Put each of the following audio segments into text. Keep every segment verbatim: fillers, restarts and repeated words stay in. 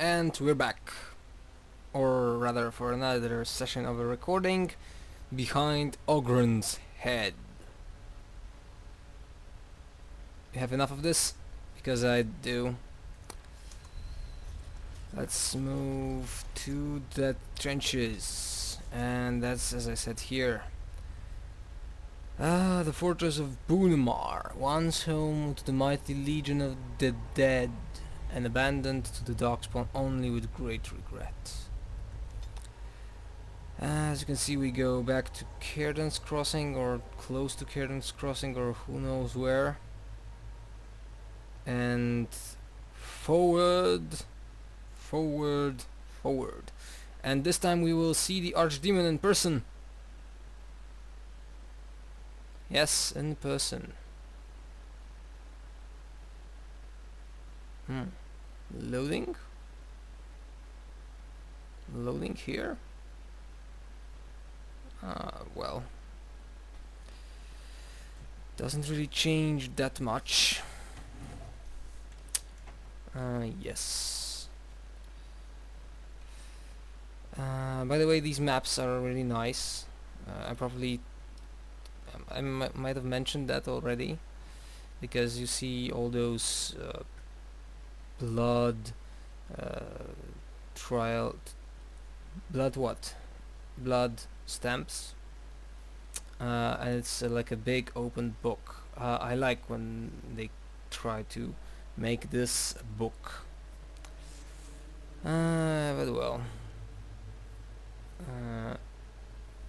And we're back, or rather for another session of a recording behind Oghren's head. You have enough of this? Because I do. Let's move to the trenches, and that's, as I said, here. Ah, the fortress of Bulmar, once home to the mighty legion of the dead, and abandoned to the Darkspawn only with great regret. As you can see, we go back to Caridin's Crossing, or close to Caridin's Crossing, or who knows where. And forward, forward, forward. And this time we will see the Archdemon in person. Yes, in person. Hmm. Loading? Loading here? Ah, uh, well. Doesn't really change that much. Uh, yes. Uh, by the way, these maps are really nice. Uh, I probably... I m might have mentioned that already, because you see all those uh, blood uh, trial blood what blood stamps, uh, and it's uh, like a big open book. uh, I like when they try to make this book, uh, but well, uh,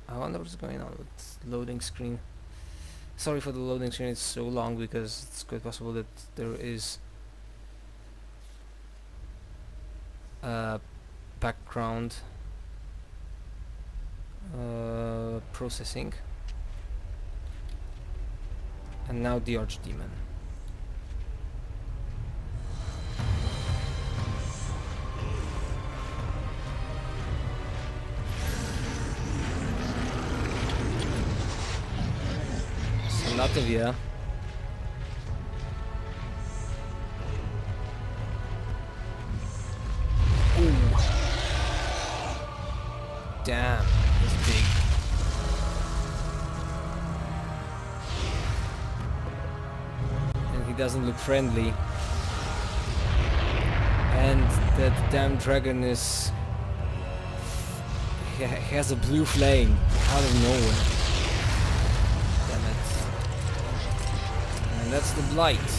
I wonder what's going on with loading screen. Sorry for the loading screen, it's so long because it's quite possible that there is uh, background uh, processing. And now the Archdemon. So lot of you. Damn, it's big. And he doesn't look friendly. And that damn dragon is... He has a blue flame out of nowhere. Damn it. And that's the Blight.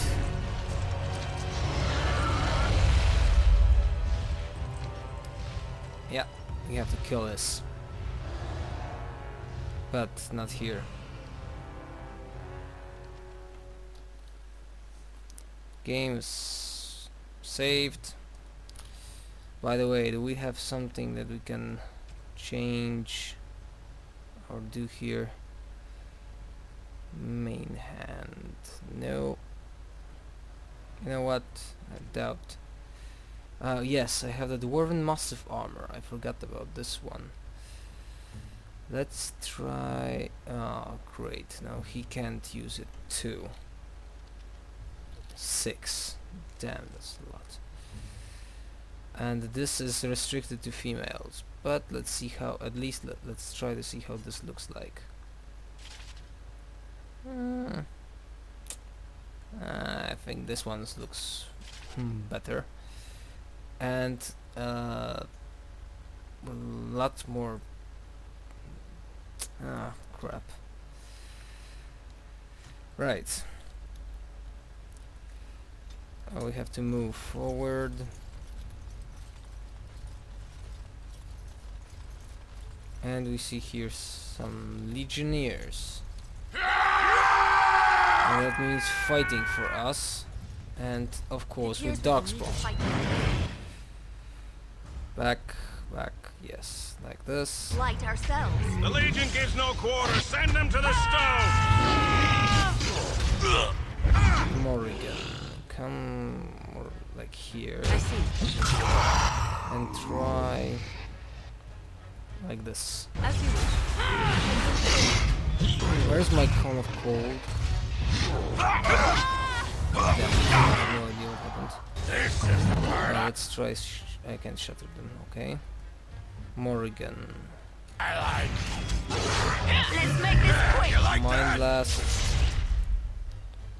Yeah. We have to kill this, but not here. Game's saved. By the way, do we have something that we can change or do here? Main hand. No. You know what? I doubt. Uh, yes, I have the Dwarven Mastiff armor. I forgot about this one. Let's try... Oh, great. Now he can't use it too. Six. Damn, that's a lot. And this is restricted to females. But let's see how... At least let, let's try to see how this looks like. Mm. Uh, I think this one looks better. And uh, a lot more. Ah, crap. Right. Oh, we have to move forward. And we see here some legionnaires. And that means fighting for us. And of course, with Darkspawn. Back, back, yes, like this. Light ourselves. The Legion gives no quarter. Send them to the stone. Morrigan, come more like here. I see. And try like this. As you wish. Where's my cone of cold? I have no idea what happened. Let's try. Sh I can shatter them. Okay. Morrigan. I like. Let's make this quick. Like Mind blast.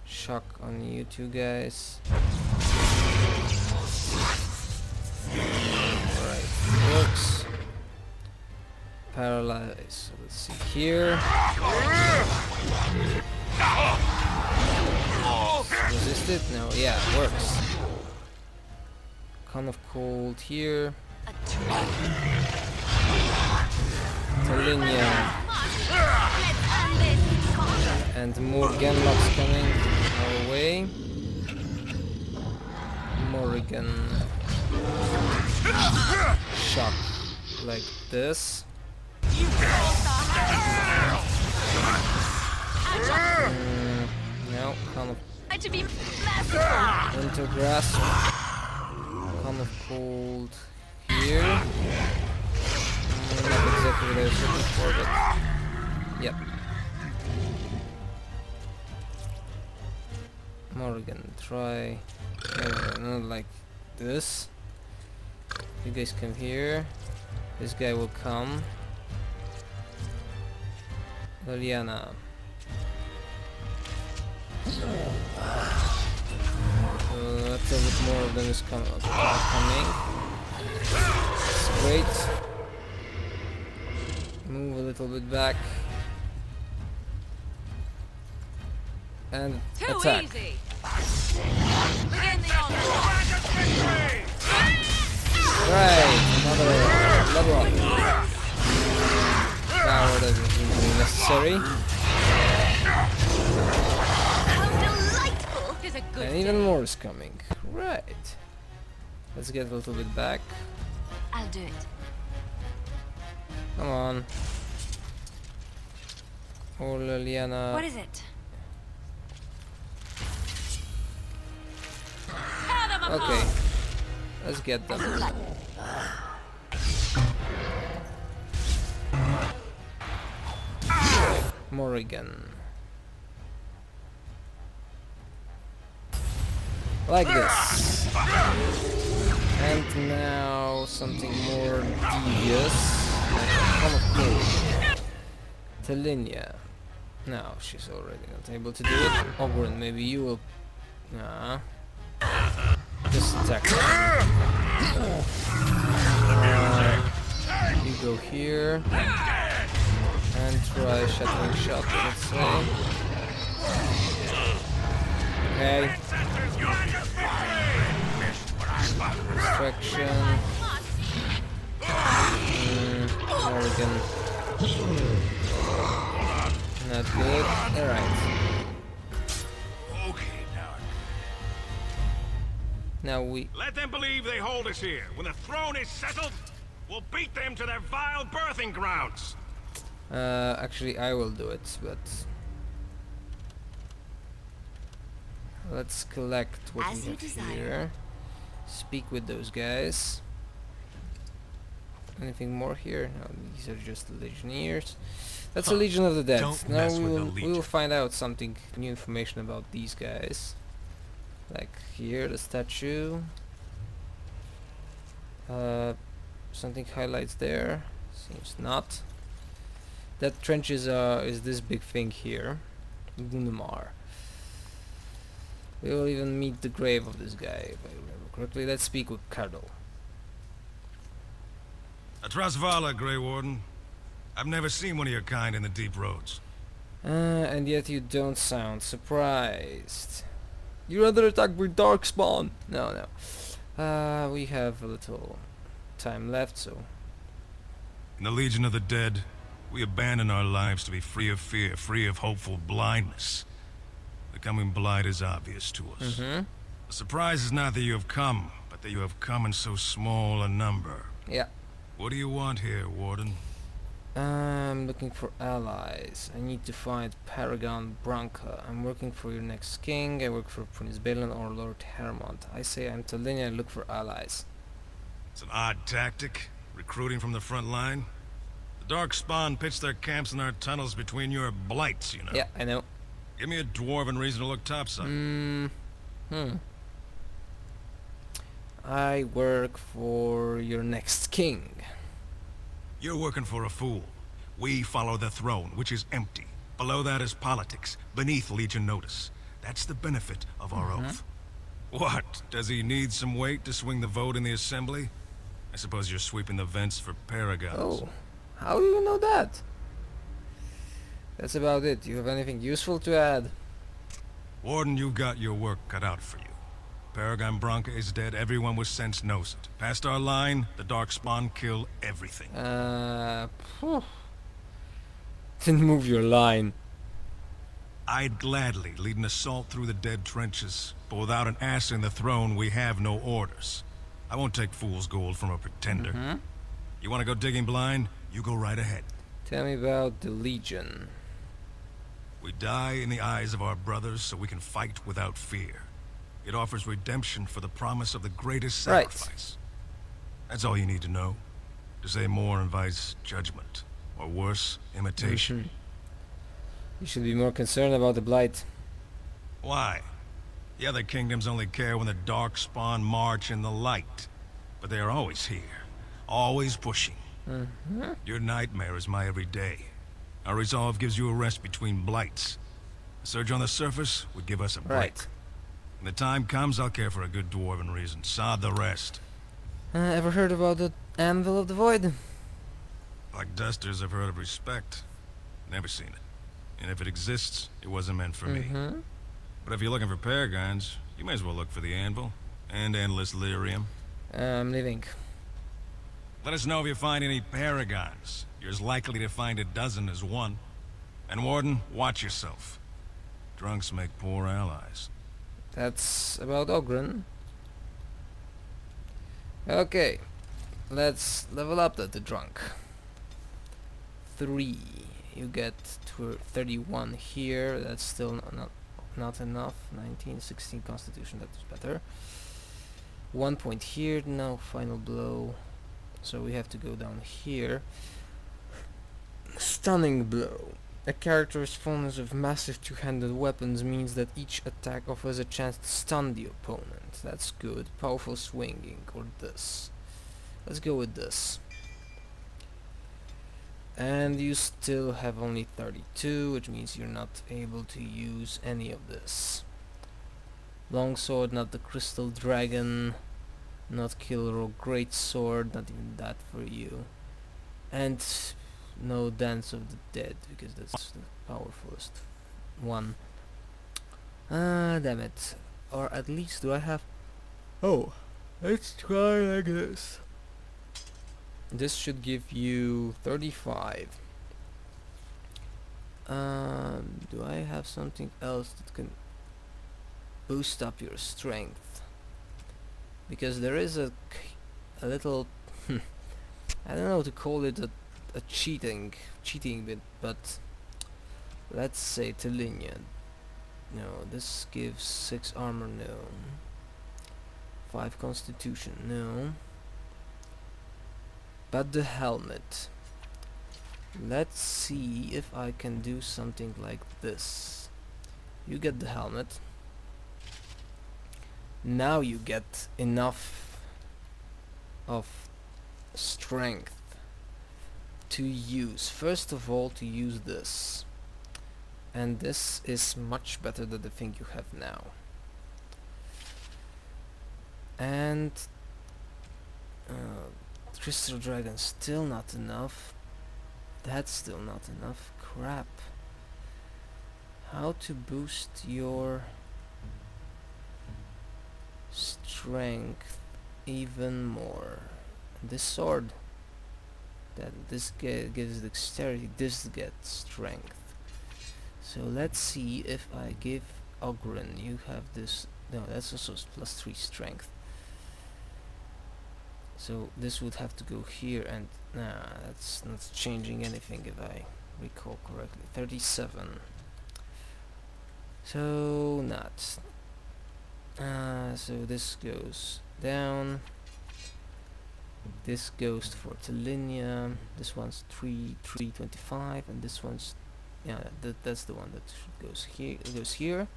Shock on you two guys. Alright, works. Paralyze. Let's see here. Resisted? No, yeah, works. Kind of cold here. Talinia. And more Genlocks coming our way. Morrigan. Shock. Like this. Mm, no, kind of. Winter grasp. Kind of cold here. Not exactly what I was looking for, but yep. Morrigan, try uh, not like this. You guys come here. This guy will come. Leliana. Uh, a little bit more of them is coming. coming. Straight. Move a little bit back. And Too attack. Easy. Right, another level up. Power doesn't seem to be necessary. And even more is coming. Right. Let's get a little bit back. I'll do it. Come on. Oh, Leliana. What is it? Okay. Let's get them. Morrigan. Like this. And now something more devious. Come of course. Talinia. No, she's already not able to do it. Oghren, maybe you will. Nah. Just attack. Uh, you go here and try shattering shot. Let's say. Okay. Distraction. Morrigan. Mm, not good. All right. Now we let them believe they hold us here. When the throne is settled, we'll beat them to their vile birthing grounds. Uh, actually, I will do it, but let's collect what As we have here. Speak with those guys. Anything more here? No, these are just legionnaires. That's huh. a legion of the dead. Don't now we will we will find out something new information about these guys. Like here, the statue. Uh, something highlights there. Seems not. That trench is uh is this big thing here, Bulmar. We will even meet the grave of this guy, if I remember correctly. Let's speak with Cardo. I trust Vala, Grey Warden. I've never seen one of your kind in the deep roads. Uh, and yet you don't sound surprised. You're under attack by Darkspawn! No, no. Uh, we have a little time left, so... In the Legion of the Dead, we abandon our lives to be free of fear, free of hopeful blindness. The coming blight is obvious to us. Mm-hmm. The surprise is not that you have come, but that you have come in so small a number. Yeah. What do you want here, Warden? I'm looking for allies. I need to find Paragon Branka. I'm working for your next king. I work for Prince Balan or Lord Hermont. I say I'm Talinia. I look for allies. It's an odd tactic, recruiting from the front line. The Darkspawn pitch their camps in our tunnels between your blights, you know. Yeah, I know. Give me a dwarven reason to look topside. Mm, Hmm. I work for your next king. You're working for a fool. We follow the throne, which is empty. Below that is politics, beneath Legion notice. That's the benefit of our mm-hmm. oath. What? Does he need some weight to swing the vote in the assembly? I suppose you're sweeping the vents for paragons. Oh, how do you know that? That's about it. Do you have anything useful to add? Warden, you've got your work cut out for you. Paragon Branka is dead. Everyone was sensed knows it. Past our line, the Darkspawn kill everything. Uh, phew. Didn't move your line. I'd gladly lead an assault through the dead trenches, but without an ass in the throne, we have no orders. I won't take fool's gold from a pretender. Mm-hmm. You want to go digging blind? You go right ahead. Tell me about the Legion. We die in the eyes of our brothers so we can fight without fear. It offers redemption for the promise of the greatest sacrifice. Right. That's all you need to know. To say more invites judgment, or worse, imitation. Mm-hmm. You should be more concerned about the Blight. Why? The other kingdoms only care when the Darkspawn march in the light. But they are always here, always pushing. Mm-hmm. Your nightmare is my everyday. Our resolve gives you a rest between blights. A surge on the surface would give us a break. Right. When the time comes, I'll care for a good dwarven reason. Sod the rest. Uh, ever heard about the Anvil of the Void? Like dusters have heard of respect. Never seen it. And if it exists, it wasn't meant for mm-hmm. me. But if you're looking for paragons, you may as well look for the Anvil and endless lyrium. Uh, I'm leaving. Let us know if you find any paragons. You're as likely to find a dozen as one. And Warden, watch yourself. Drunks make poor allies. That's about Oghren. Okay, let's level up the, the drunk. Three. You get to thirty-one here. That's still not, not, not enough. nineteen, sixteen Constitution. That's better. One point here. Now final blow. So we have to go down here. Stunning blow. A character's fondness of massive two-handed weapons means that each attack offers a chance to stun the opponent. That's good. Powerful swinging, or this. Let's go with this. And you still have only thirty-two, which means you're not able to use any of this. Longsword, not the crystal dragon. Not killer or great sword, not even that for you. And no dance of the dead, because that's the powerfulest one. Ah, damn it. Or at least do I have... Oh, let's try like this. This should give you thirty-five. Um, do I have something else that can boost up your strength? Because there is a, a little, I don't know how to call it, a, a cheating, cheating bit, but let's say Telinia. No, this gives six armor, no. Five constitution, no. But the helmet. Let's see if I can do something like this. You get the helmet. Now you get enough of strength to use. First of all, to use this. And this is much better than the thing you have now. And uh, Crystal Dragon, still not enough. That's still not enough. Crap. How to boost your strength even more? This sword, that this gives dexterity, this gets strength. So let's see if I give Oghren, you have this, no, that's also plus three strength, so this would have to go here, and nah, that's not changing anything if I recall correctly. Thirty-seven, so not. Uh, so this goes down, this goes for Telinia, this one's three, three twenty-five, and this one's, yeah, that, that's the one that goes here, goes here.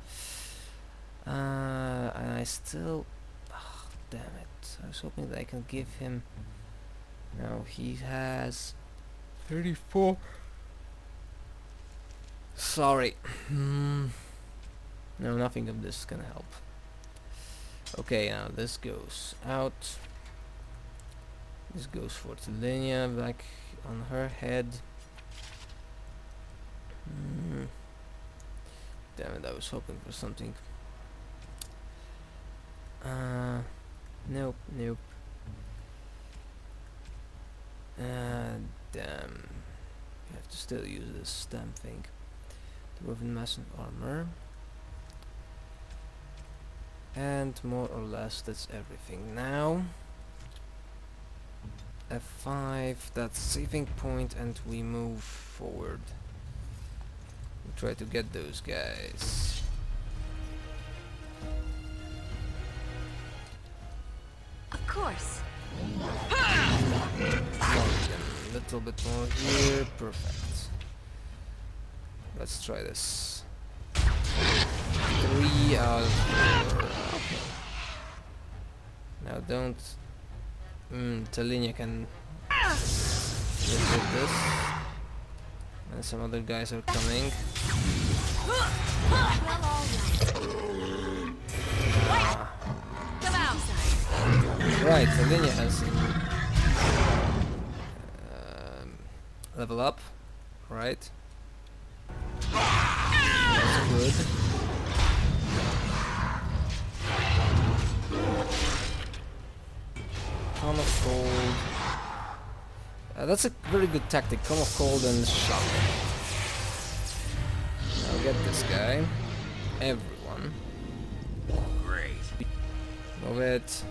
Uh, and I still... Oh, damn it. I was hoping that I can give him... No, he has... thirty-four... Sorry. No, nothing of this is gonna help. Okay, now this goes out. This goes for Telenia, back on her head. Mm. Damn it, I was hoping for something. Uh, nope, nope. Uh, damn. You have to still use this damn thing. Dwarven Massive Armor. And more or less that's everything now. F five, that's saving point, and we move forward. We try to get those guys. Of course. A little bit more here, perfect. Let's try this. Three out of four. Okay. Now don't... Mm, Telenia can... Look at this. And some other guys are coming. Ah. Right, Telenia has... Um, level up. Right. That's good. Calm of Cold. Uh, that's a very good tactic. Calm of Cold and Shock. Now get this guy. Everyone. Great. Move it.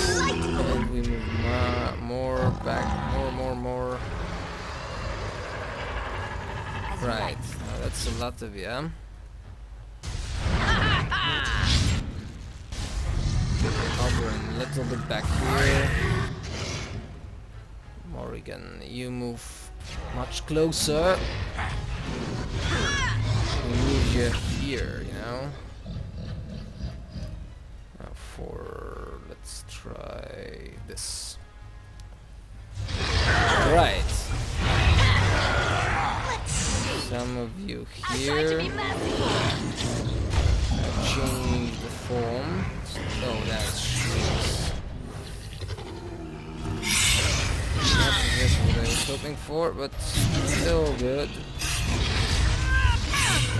And we move ma more back, more, more, more. Right, now that's a lot of yeah. Oghren, a little bit back here. Morrigan, you move much closer. We move you here, you know. Now for... Let's try this. Right. Some of you here. Change the form. Oh, that's shit. Not exactly what I was hoping for, but still good.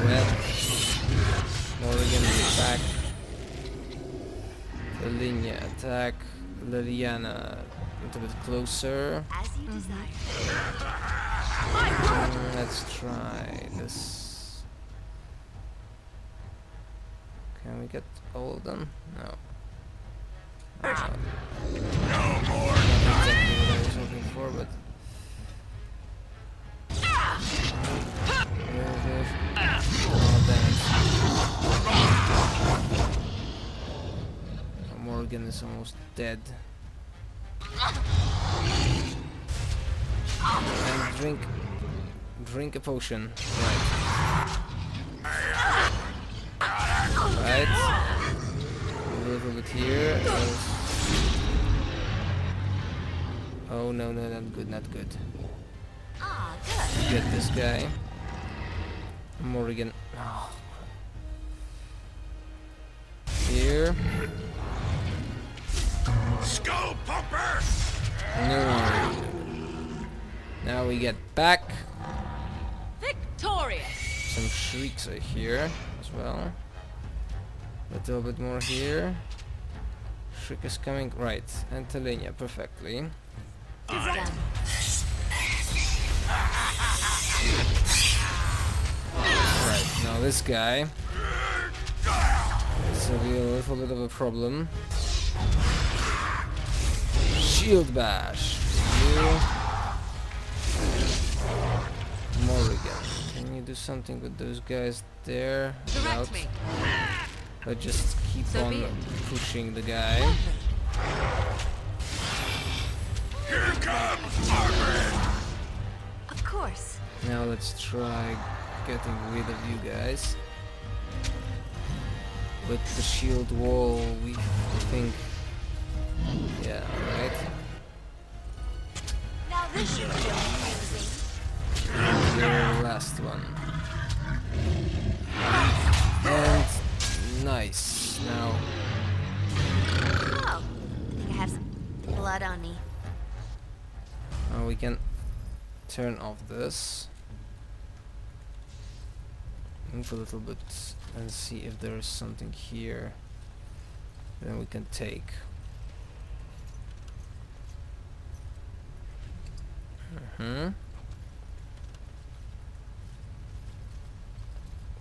Well, Morrigan is back. Leliana attack, Leliana a little bit closer. As you desire. Let's try this. Can we get all of them? No. No, no. no more. Not exactly what I was hoping for, but. Oh, damn it. Morrigan is almost dead. And drink... Drink a potion. Right. Right. A little bit here. Oh no, no, not good, not good. Get this guy. Morrigan. Oh. Here. Skull Pumper! No. Now we get back. Victorious! Some shrieks are here as well. A little bit more here. Shriek is coming right. And Telenia perfectly. Right. Right, now this guy. This will be a little bit of a problem. Shield Bash. You. Morrigan. Can you do something with those guys there? Without. But just keep so on pushing the guy. Here comes Oghren. course. Now let's try getting rid of you guys. With the shield wall, we think. Yeah, right. Now this should be amazing. And the last one. And nice. Now. Oh, I think I have some blood on me. Now we can turn off this. Move a little bit and see if there is something here that we can take. Mm-hmm.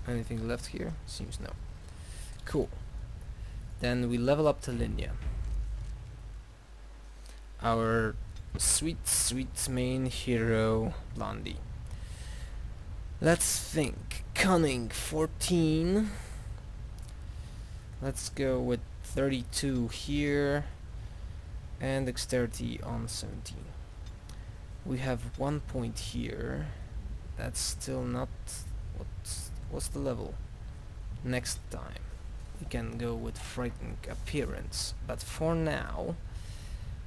Anything left here? Seems no. Cool. Then we level up to Linya. Our sweet, sweet main hero, Blondie. Let's think. Cunning, fourteen. Let's go with thirty-two here. And dexterity on seventeen. We have one point here. That's still not... What's, what's the level? Next time we can go with frightening appearance. But for now...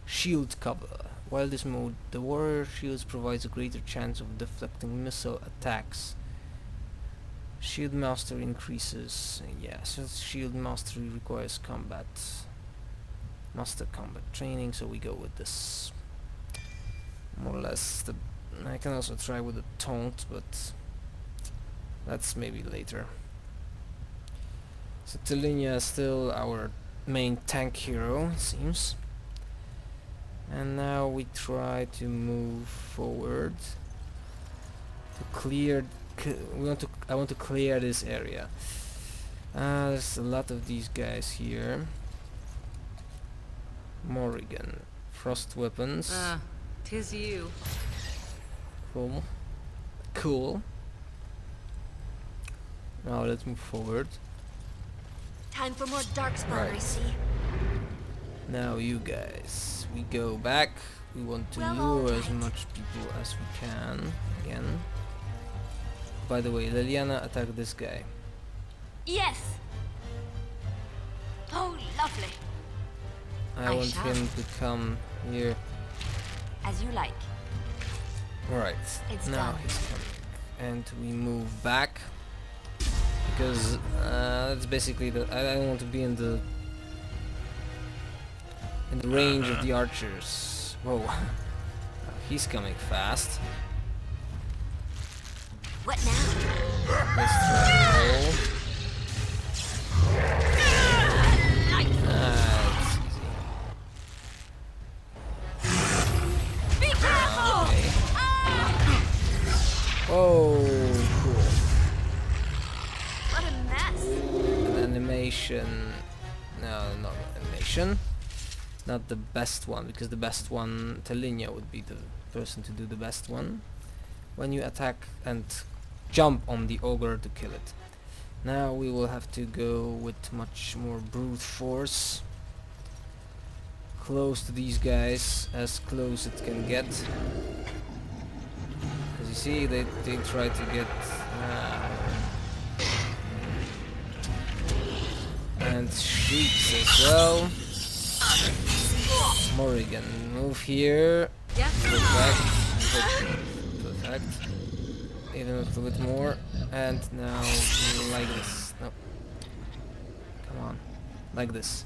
Shield cover. While this mode, the warrior shield provides a greater chance of deflecting missile attacks. Shield mastery increases. Yeah, since shield mastery requires combat, master combat training, so we go with this. More or less. The, I can also try with the taunt, but that's maybe later. So Telinia is still our main tank hero, it seems. And now we try to move forward to clear. We want to. I want to clear this area. Uh, there's a lot of these guys here. Morrigan, frost weapons. Ah, uh, tis you. Cool. Cool. Now let's move forward. Time for more Darkspawn, right. I see. Now you guys, we go back. We want to lure as much people as we can. Again. By the way, Leliana, attack this guy. Yes. Oh, lovely. I, I want shall. him to come here. As you like. Right. It's now done. He's coming, and we move back because uh, that's basically the. I don't want to be in the. In the range of the archers. Whoa. He's coming fast. What now? Let's try roll. Ah, it's easy. Be careful! Okay. Oh, cool. What a mess. An animation. No, not an animation. Not the best one, because the best one, Telinia would be the person to do the best one. When you attack and jump on the ogre to kill it. Now we will have to go with much more brute force. Close to these guys, as close it can get. As you see, they, they try to get... Uh, and shrieks as well. Morrigan, move here. Yeah. Perfect. Perfect. Even a little bit more. And now, like this. No. Come on. Like this.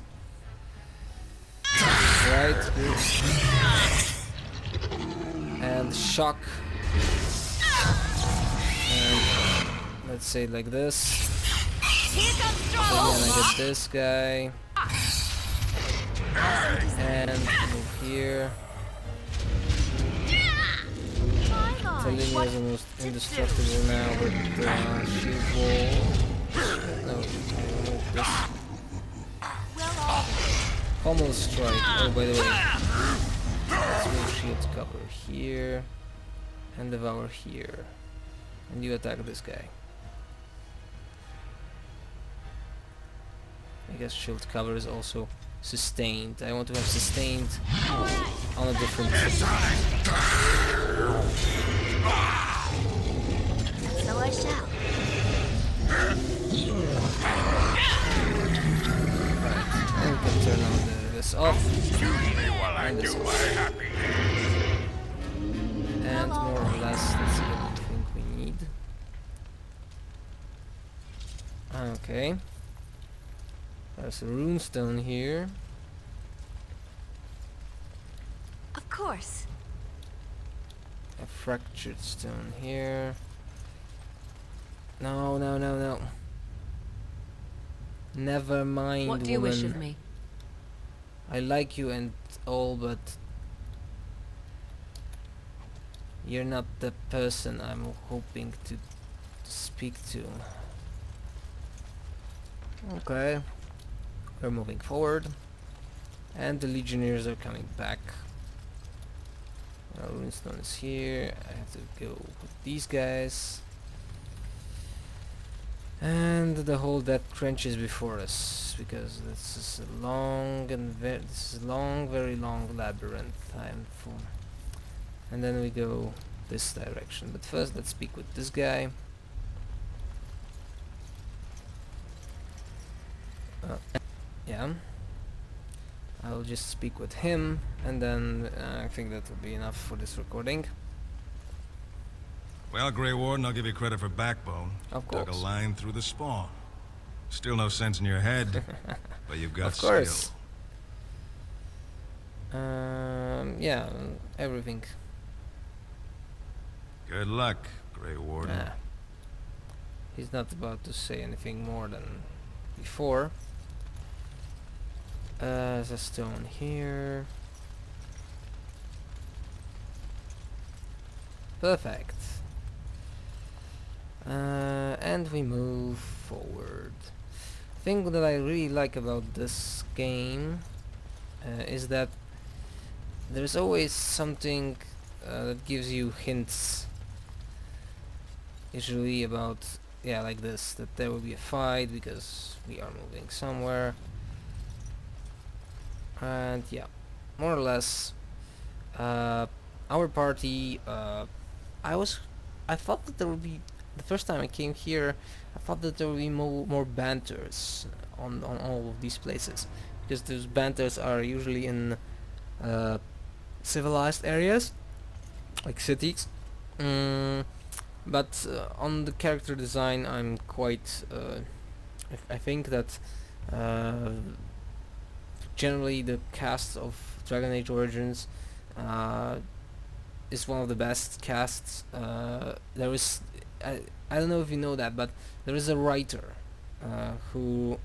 Right. Good. And shock. And let's say like this. And then I get this guy. And move here. Telinia is almost indestructible now with the uh, shield wall. No, move this. Almost strike. Oh, by the way, let's move shield cover here and devour here. And you attack this guy. I guess shield cover is also sustained. I want to have sustained on a different... myself. And we can turn on the, this off. And this off. And more or less, that's what I think we need. Okay. There's a runestone here. Of course. A fractured stone here. No, no, no, no. Never mind. What do you wish of me? I like you and all, but you're not the person I'm hoping to speak to. Okay. We're moving forward. And the legionnaires are coming back. Our runestone is here. I have to go with these guys. And the whole dead trench is before us, because this is a long and very this is a long, very long labyrinth time for. And then we go this direction. But first let's speak with this guy. Uh, yeah. I'll just speak with him, and then uh, I think that will be enough for this recording. Well, Grey Warden, I'll give you credit for backbone. Of course. Dug a line through the spawn. Still no sense in your head, but you've got skill. Of course. Um, yeah, everything. Good luck, Grey Warden. Ah. He's not about to say anything more than before. Uh, there's a stone here. Perfect. Uh, and we move forward. The thing that I really like about this game uh, is that there's always something uh, that gives you hints. Usually about, yeah, like this, that there will be a fight because we are moving somewhere. And yeah, more or less, uh, our party, uh, I was, I thought that there would be, the first time I came here, I thought that there would be more, more banters on, on all of these places, because those banters are usually in uh, civilized areas, like cities, um, but uh, on the character design I'm quite, uh, I, I think that uh, generally the cast of Dragon Age Origins uh, is one of the best casts. Uh, there is, I, I don't know if you know that, but there is a writer uh, who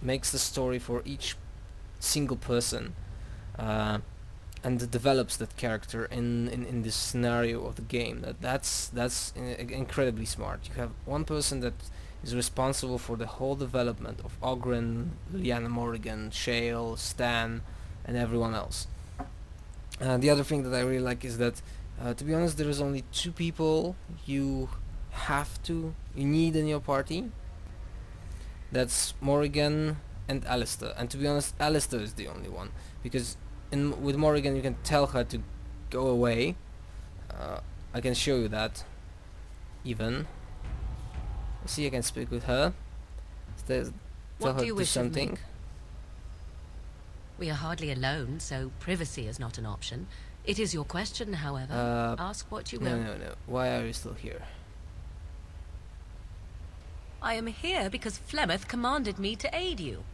makes the story for each single person uh, and develops that character in, in, in this scenario of the game. That, that's that's incredibly smart. You have one person that is responsible for the whole development of Oghren, Leliana, Morrigan, Shale, Stan, and everyone else. Uh, the other thing that I really like is that, uh, to be honest, there is only two people you have to, you need in your party. That's Morrigan and Alistair. And to be honest, Alistair is the only one, because in, with Morrigan you can tell her to go away. Uh, I can show you that, even. See, I can speak with her. Tell what her do you wish something. Of me? We are hardly alone, so privacy is not an option. It is your question, however. Uh, Ask what you no, will. No, no, no. Why are you still here? I am here because Flemeth commanded me to aid you.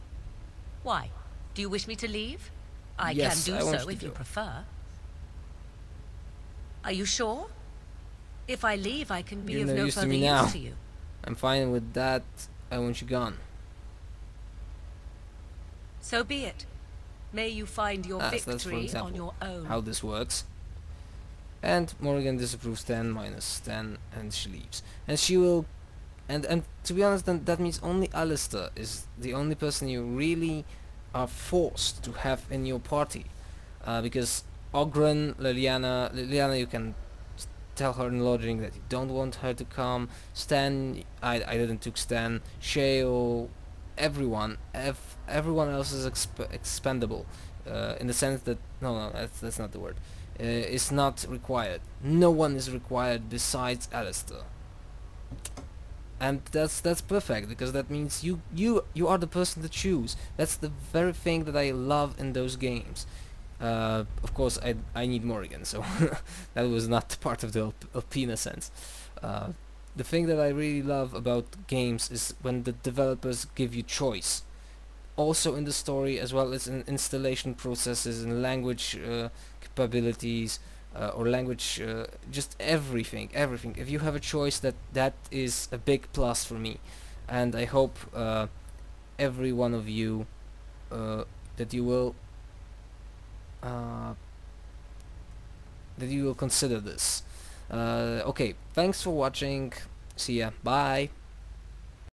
Why? Do you wish me to leave? I yes, can do I so you if you go. prefer. Are you sure? If I leave, I can be You're of no, no use further to use now. to you. I'm fine with that. I want you gone. So be it. May you find your ah, victory so on your own. How this works. And Morrigan disapproves ten minus ten, and she leaves. And she will. And and to be honest, then that means only Alistair is the only person you really are forced to have in your party, uh, because Oghren, Leliana, Leliana, you can. Tell her in lodging that you don't want her to come. Stan, I, I didn't took Stan. Shale, everyone, ev everyone else is exp expendable, uh, in the sense that no, no, that's that's not the word. Uh, it's not required. No one is required besides Alistair. and that's that's perfect, because that means you you you are the person to choose. That's the very thing that I love in those games. Uh, of course, I I need Morrigan, so that was not part of the op opina sense. Uh, the thing that I really love about games is when the developers give you choice, also in the story as well as in installation processes and language uh, capabilities. Uh, or language, uh, just everything, everything. If you have a choice, that that is a big plus for me, and I hope uh, every one of you uh, that you will uh, that you will consider this. Uh, okay, thanks for watching. See ya. Bye.